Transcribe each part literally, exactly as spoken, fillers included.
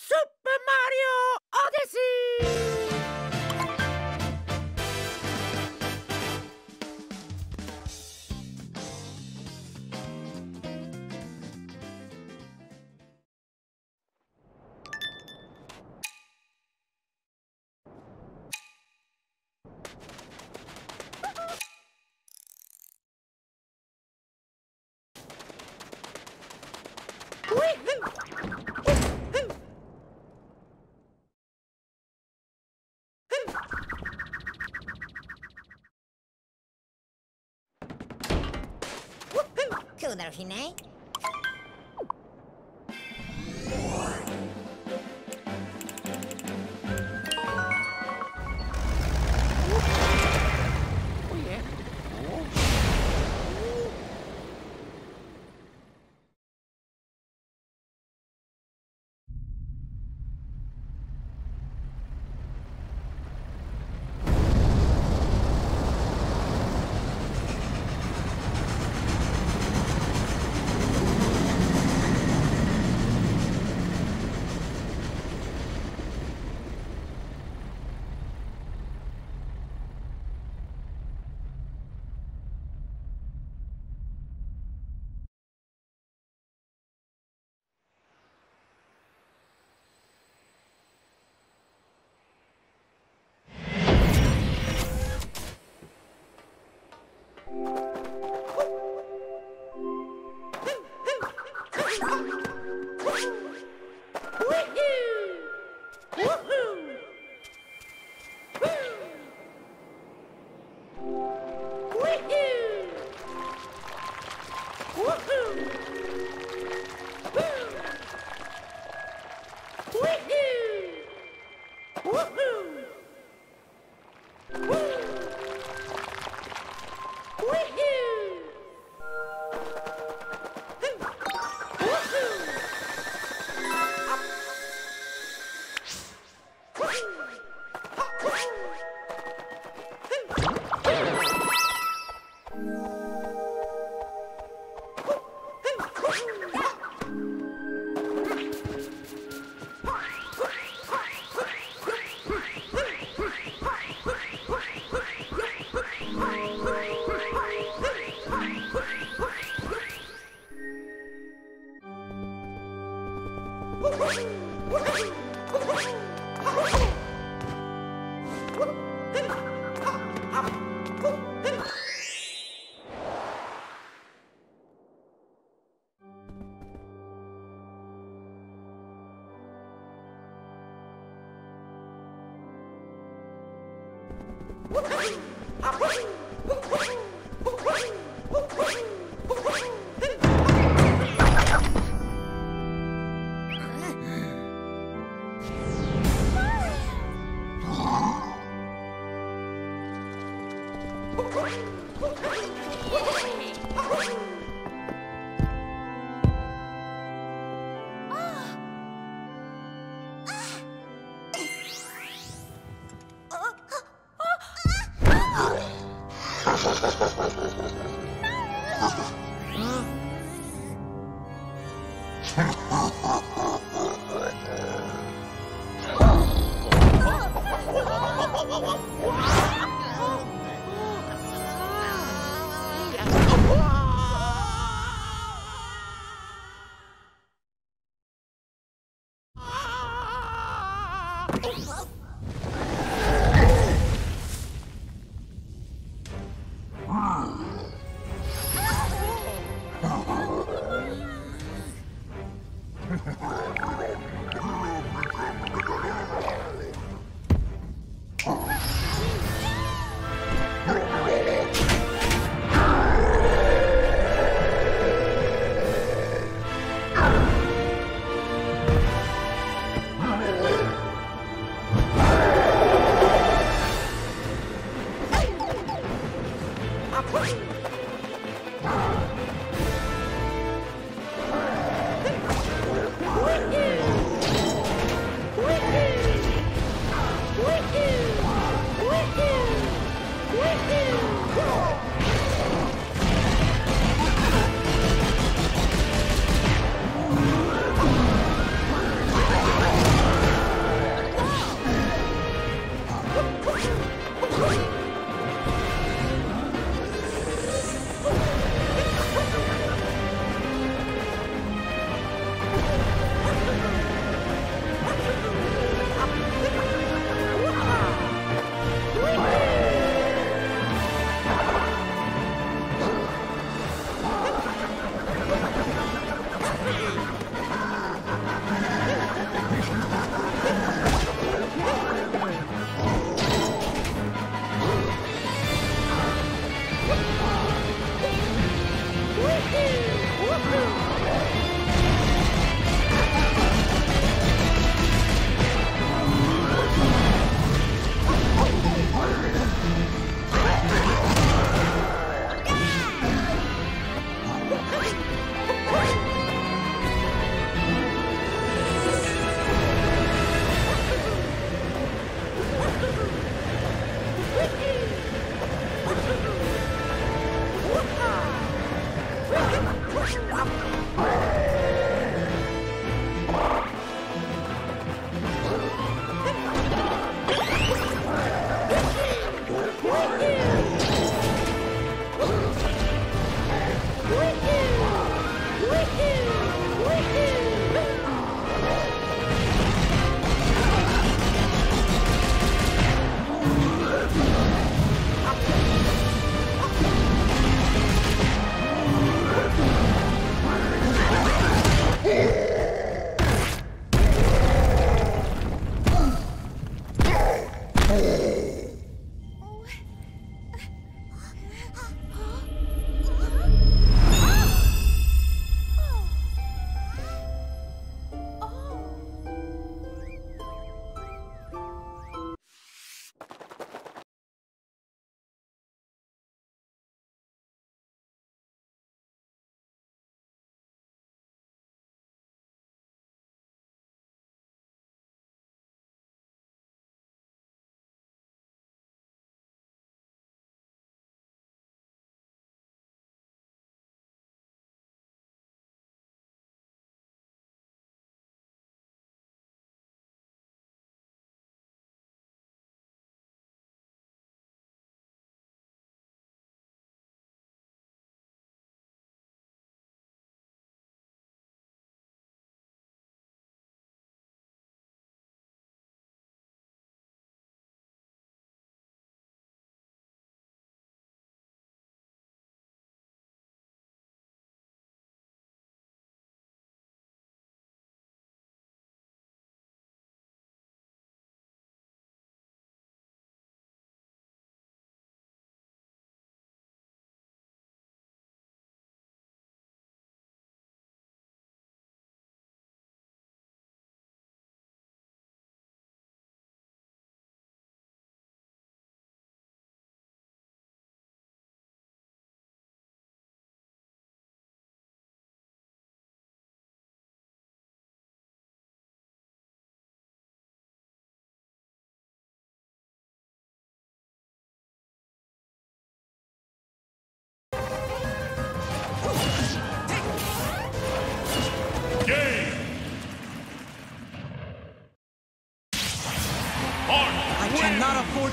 Super Mario Odyssey! Kudarhine.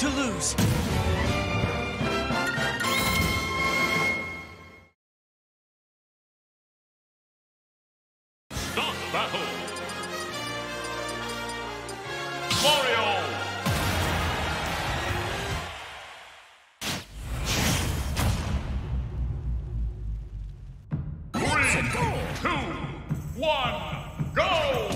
to lose. Start battle. Mario. Three, two, one, go.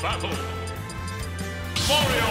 Battle. Mario!